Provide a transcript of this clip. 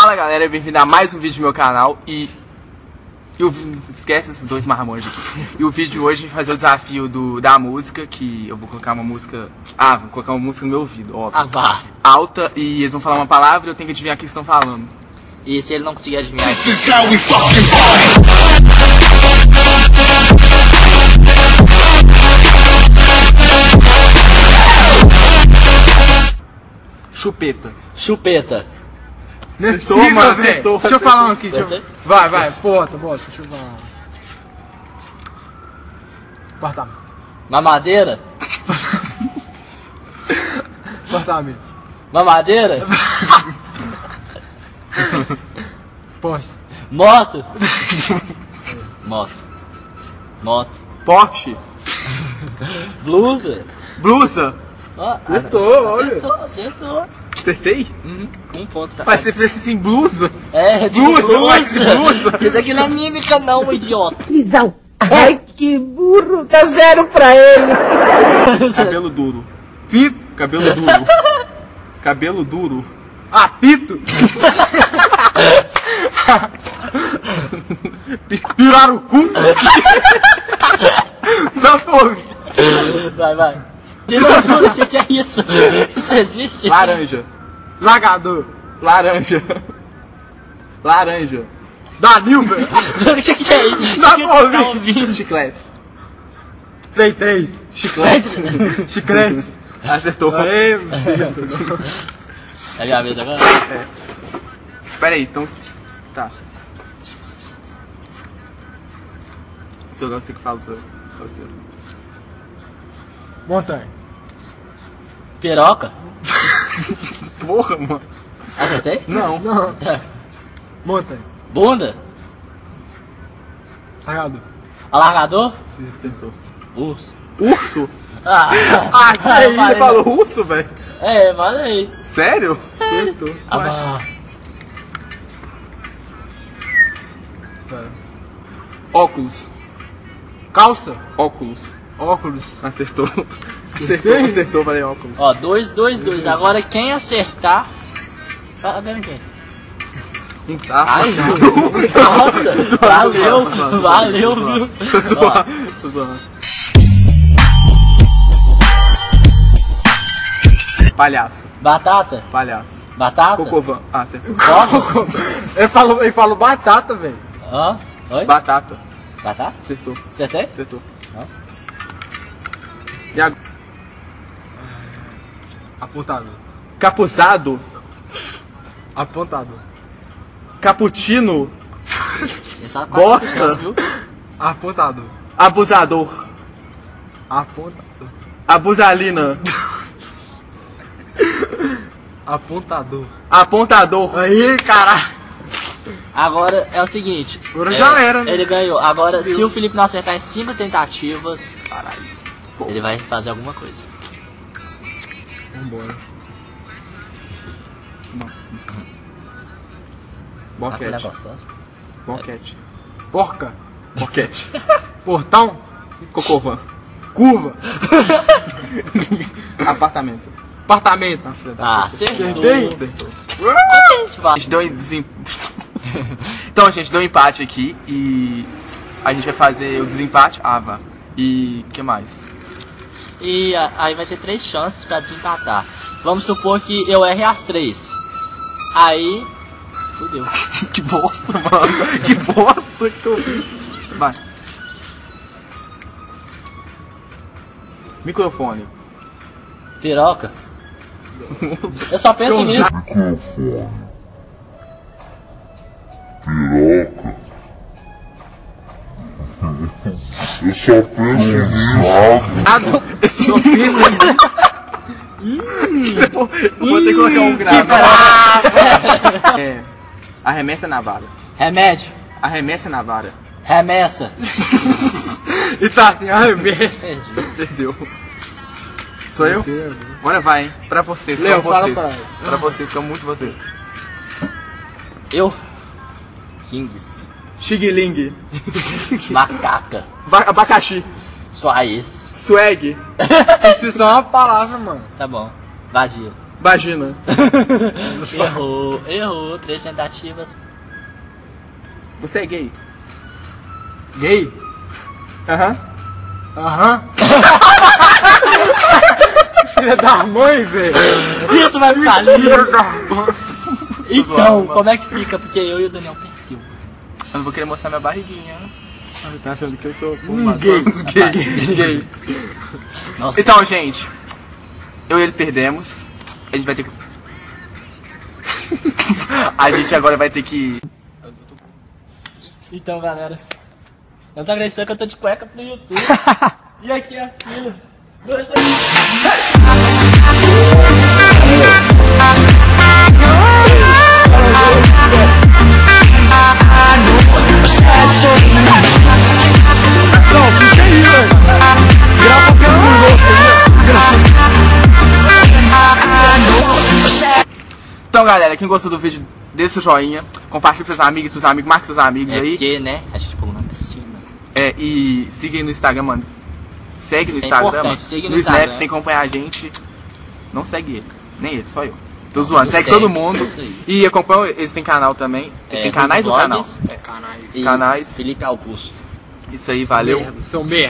Fala galera, bem-vindo a mais um vídeo do meu canal esquece esses dois marramões aqui. E o vídeo de hoje a gente vai fazer o desafio da música, que eu vou colocar uma música... vou colocar uma música no meu ouvido, óbvio. Alta, e eles vão falar uma palavra e eu tenho que adivinhar o que eles estão falando. E se ele não conseguir adivinhar... This is how we fucking party. Chupeta. Chupeta. Nestou, mano. Deixa eu falar um aqui. Vai. Bota. Deixa eu falar. Apartamento. Mamadeira? Apartamento. Mamadeira? Porsche. Moto. Moto. Porsche. Blusa. Acertou. Acertei? Com um ponto, cara. Mas você fez assim, blusa? É, de blusa. Isso aqui não é mímica não, idiota. Lisão. Ai, que burro. Dá zero pra ele. Cabelo duro. Apito. Pirarucu. Dá fome. Vai. O que é isso? Isso existe? Laranja. Lagador. Laranja. Danilva. O que é isso? Dá pra ouvir. Chicletes. Acertou. É minha vez agora? É. Pera aí, então... Tá. Se eu não sei o que fala, sou eu. Montanha. Piroca? Porra, mano. Acertei? Não. Montanha. Bunda? Alargador? Sim, acertou. Urso? Aí você falou urso, velho? É, falei. Sério? Acertou. Óculos. Calça? Óculos. Acertou, falei óculos. Ó, 2, 2, 2. Agora quem acertar... Vem quem? Ai, nossa, valeu, viu? Palhaço. Batata. Palhaço. Batata? Cocovan. Acertou. Ele falou batata, velho. Oi? Batata? Acertou. Acertei? Nossa. E agora? Apontado. Capuzado. Apontado. Caputino. Bosta. Viu? Apontado. Abusador. Apontado. Abusalina. Apontador. Aí, caralho. Agora é o seguinte. Agora já era, né? Ele ganhou. Agora, se o Felipe não acertar em 5 tentativas... Caralho. Ele vai fazer alguma coisa. Vambora. Boquete. Porca. Boquete. Portão. Cocovan. Curva. Apartamento. Acertou. A gente deu Então, a gente deu um empate aqui e a gente vai fazer o desempate. E o que mais? E aí vai ter 3 chances pra desempatar. Vamos supor que eu erre as 3. Aí... Fudeu. Que bosta, mano. Que bosta que eu vi. Vai. Microfone. Piroca. Eu só penso nisso. Microfone. Piroca. Eu só penso nisso. Eu só penso nisso. Eu vou ter que colocar um grave. Arremessa na vara. Remédio. Arremessa na vara. Remessa. E tá assim, arremessa. Entendeu? Sou eu? Agora vai, hein? Pra vocês, como vocês. Pra vocês, como muito vocês. Eu? Kings. Xiguiling. Macaca. Abacaxi. Suaís. Swag. Isso é só uma palavra, mano. Tá bom. Vadia. Vagina. Errou. 3 tentativas. Você é gay? Gay? Aham. Aham. Filha da mãe, velho. Isso vai ficar lindo. Então, como é que fica? Porque eu e o Daniel perdeu. Eu não vou querer mostrar minha barriguinha. Você tá achando que eu sou gay. Nossa. Então, gente, eu e ele perdemos. A gente vai ter que... A gente agora vai ter que... Então, galera, eu não tô acreditando que eu tô de cueca pro YouTube. E aqui é a fila. Então, galera, quem gostou do vídeo, dê seu joinha, compartilhe com seus amigos, marque seus amigos aí. É porque, né, a gente pulou na piscina. É, e siga aí no Instagram, mano. Segue no Instagram, mano. Siga no Instagram. Snap tem que acompanhar a gente. Não segue ele, nem ele, só eu. Tô zoando, segue todo mundo. E acompanha, eles têm canal também. Eles têm canais ou canal? Canais. Canais. Felipe Augusto. Isso aí, valeu. Seu merda.